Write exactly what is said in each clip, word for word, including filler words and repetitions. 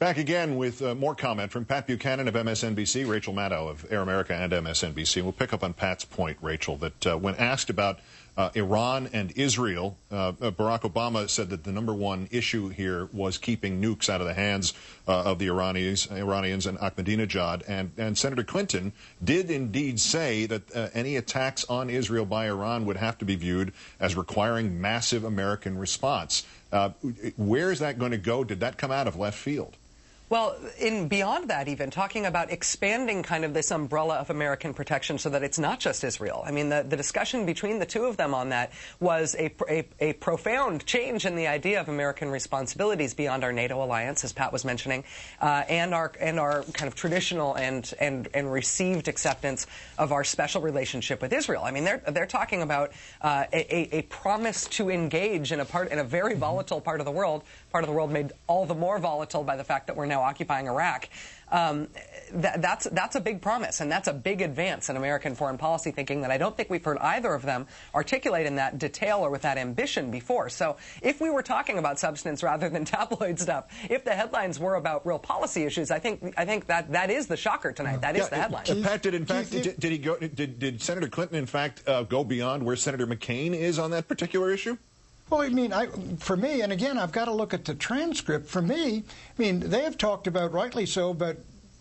Back again with uh, more comment from Pat Buchanan of M S N B C, Rachel Maddow of Air America and M S N B C. We'll pick up on Pat's point, Rachel, that uh, when asked about uh, Iran and Israel, uh, Barack Obama said that the number one issue here was keeping nukes out of the hands uh, of the Iranians, Iranians and Ahmadinejad. And, and Senator Clinton did indeed say that uh, any attacks on Israel by Iran would have to be viewed as requiring massive American response. Uh, where is that going to go? Did that come out of left field? Well, in beyond that, even talking about expanding kind of this umbrella of American protection so that it's not just Israel. I mean, the, the discussion between the two of them on that was a, a, a profound change in the idea of American responsibilities beyond our NATO alliance, as Pat was mentioning, uh, and our and our kind of traditional and and and received acceptance of our special relationship with Israel. I mean, they're they're talking about uh, a, a promise to engage in a part in a very volatile part of the world, part of the world made all the more volatile by the fact that we're now occupying Iraq. Um, that, that's that's a big promise, and that's a big advance in American foreign policy thinking that I don't think we've heard either of them articulate in that detail or with that ambition before. So if we were talking about substance rather than tabloid stuff, if the headlines were about real policy issues, I think I think that that is the shocker tonight. That yeah, is the headline. Keith, Pat, did in fact Keith, did, did he go? Did, did Senator Clinton in fact uh, go beyond where Senator McCain is on that particular issue? Well, I mean, I, for me, and again, I've got to look at the transcript. For me, I mean, they have talked about, rightly so, about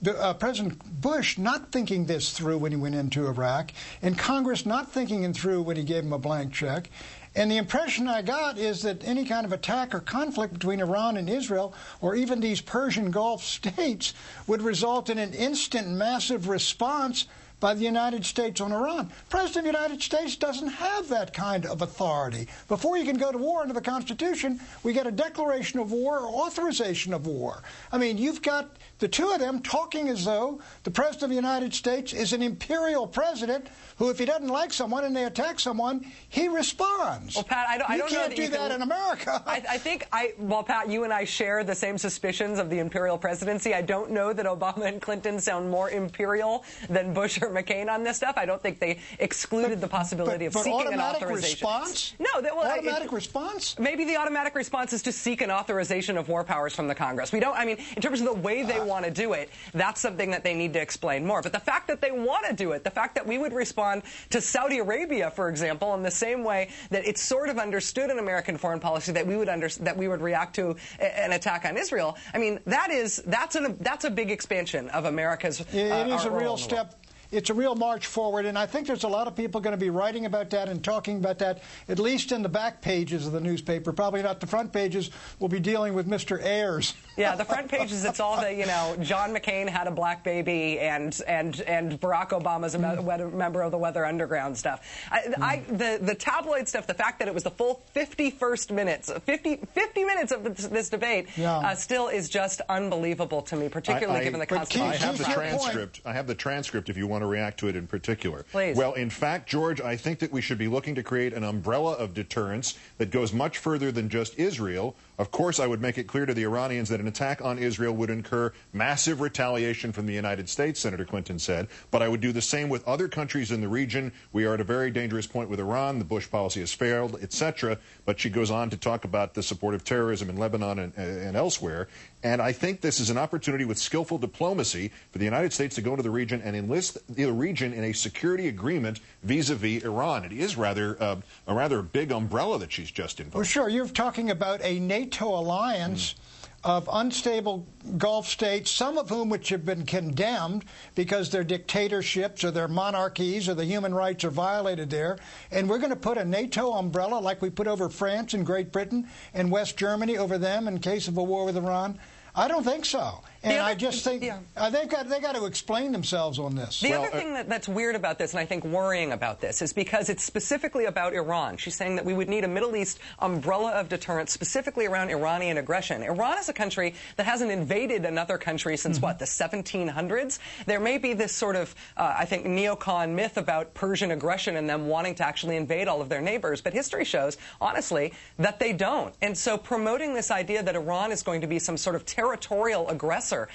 uh, President Bush not thinking this through when he went into Iraq, and Congress not thinking it through when he gave him a blank check. And the impression I got is that any kind of attack or conflict between Iran and Israel, or even these Persian Gulf states, would result in an instant massive response by the United States on Iran. President of the United States doesn't have that kind of authority. Before you can go to war under the Constitution, we get a declaration of war or authorization of war. I mean, you've got the two of them talking as though the President of the United States is an imperial president who, if he doesn't like someone and they attack someone, he responds. Well, Pat, I don't, I don't know that you can't do that in America. I, I think, I, well, Pat, you and I share the same suspicions of the imperial presidency. I don't know that Obama and Clinton sound more imperial than Bush or McCain on this stuff. I don't think they excluded but, the possibility but, but of seeking an authorization. Response? No, that, well, automatic it, response? Maybe the automatic response is to seek an authorization of war powers from the Congress. We don't, I mean, in terms of the way they uh, want to do it, that's something that they need to explain more. But the fact that they want to do it, the fact that we would respond to Saudi Arabia, for example, in the same way that it's sort of understood in American foreign policy that we would under, that we would react to an attack on Israel. I mean, that is that's an that's a big expansion of America's. Uh, it is a real step. It's a real march forward, and I think there's a lot of people going to be writing about that and talking about that, at least in the back pages of the newspaper. Probably not the front pages. We'll be dealing with Mister Ayers. Yeah, the front pages, it's all the, you know, John McCain had a black baby, and and, and Barack Obama's a mm. member of the Weather Underground stuff. I, mm. I, the, the tabloid stuff, the fact that it was the full fifty-first minutes, fifty, fifty minutes of this, this debate yeah. uh, still is just unbelievable to me, particularly I, I, given the constitution. I have the transcript. I have the transcript if you want to react to it in particular. Please. Well, in fact, George, I think that we should be looking to create an umbrella of deterrence that goes much further than just Israel. Of course, I would make it clear to the Iranians that an attack on Israel would incur massive retaliation from the United States, Senator Clinton said, but I would do the same with other countries in the region. We are at a very dangerous point with Iran. The Bush policy has failed, et cetera. But she goes on to talk about the support of terrorism in Lebanon and, and elsewhere. And I think this is an opportunity with skillful diplomacy for the United States to go into the region and enlist the region in a security agreement vis-a-vis Iran. It is rather uh, a rather big umbrella that she's just invoked. Well, sure. You're talking about a NATO alliance mm. of unstable Gulf states, some of whom which have been condemned because their dictatorships or their monarchies or the human rights are violated there. And we're going to put a NATO umbrella like we put over France and Great Britain and West Germany over them in case of a war with Iran. I don't think so. And other, I just think yeah. uh, they've got they got to explain themselves on this. The well, other thing that, that's weird about this, and I think worrying about this, is because it's specifically about Iran. She's saying that we would need a Middle East umbrella of deterrence specifically around Iranian aggression. Iran is a country that hasn't invaded another country since, mm-hmm. what, the seventeen hundreds? There may be this sort of, uh, I think, neocon myth about Persian aggression and them wanting to actually invade all of their neighbors, but history shows, honestly, that they don't. And so promoting this idea that Iran is going to be some sort of territorial aggressor aggressor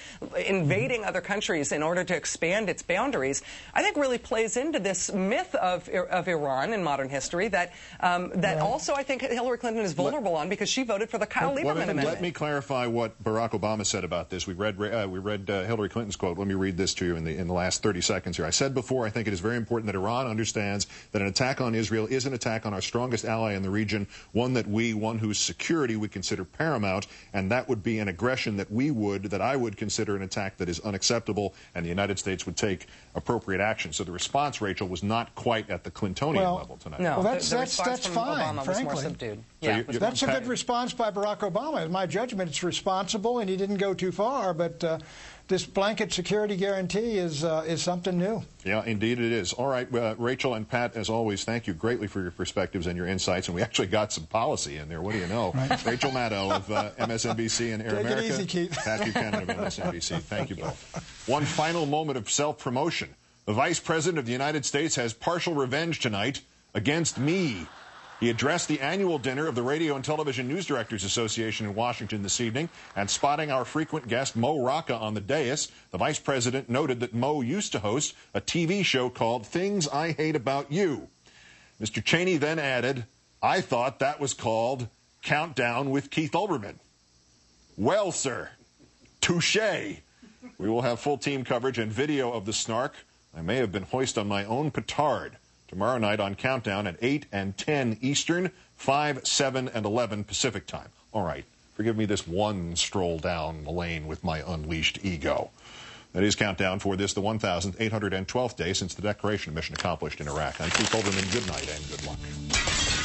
invading other countries in order to expand its boundaries, I think really plays into this myth of of Iran in modern history that um, that well, also I think Hillary Clinton is vulnerable let, on because she voted for the Kyle well, Lieberman let me, amendment. Let me clarify what Barack Obama said about this. We read uh, we read uh, Hillary Clinton's quote. Let me read this to you in the in the last thirty seconds here. I said before I think it is very important that Iran understands that an attack on Israel is an attack on our strongest ally in the region, one that we, one whose security we consider paramount, and that would be an aggression that we would, that I would consider an attack that is unacceptable, and the United States would take appropriate action. So the response, Rachel, was not quite at the Clintonian well, level tonight. No, well, that's, the, the that's, that's fine, Obama frankly. Was more subdued. Yeah, so you, that's a good response by Barack Obama. In my judgment, it's responsible, and he didn't go too far, but uh, this blanket security guarantee is uh, is something new. Yeah, indeed it is. All right, uh, Rachel and Pat, as always, thank you greatly for your perspectives and your insights, and we actually got some policy in there. What do you know? Right. Rachel Maddow of uh, M S N B C and Air Take America. Take it easy, Keith. Pat Buchanan of M S N B C. Thank you both. One final moment of self-promotion. The Vice President of the United States has partial revenge tonight against me. He addressed the annual dinner of the Radio and Television News Directors Association in Washington this evening, and spotting our frequent guest Mo Rocca on the dais, the Vice President noted that Mo used to host a T V show called Things I Hate About You. Mister Cheney then added, I thought that was called Countdown with Keith Olbermann. Well, sir, touché. We will have full team coverage and video of the snark. I may have been hoist on my own petard. Tomorrow night on Countdown at eight and ten Eastern, five, seven, and eleven Pacific time. All right, forgive me this one stroll down the lane with my unleashed ego. That is Countdown for this, the one thousand eight hundred twelfth day since the declaration of mission accomplished in Iraq. I'm Keith Olbermann. Good night and good luck.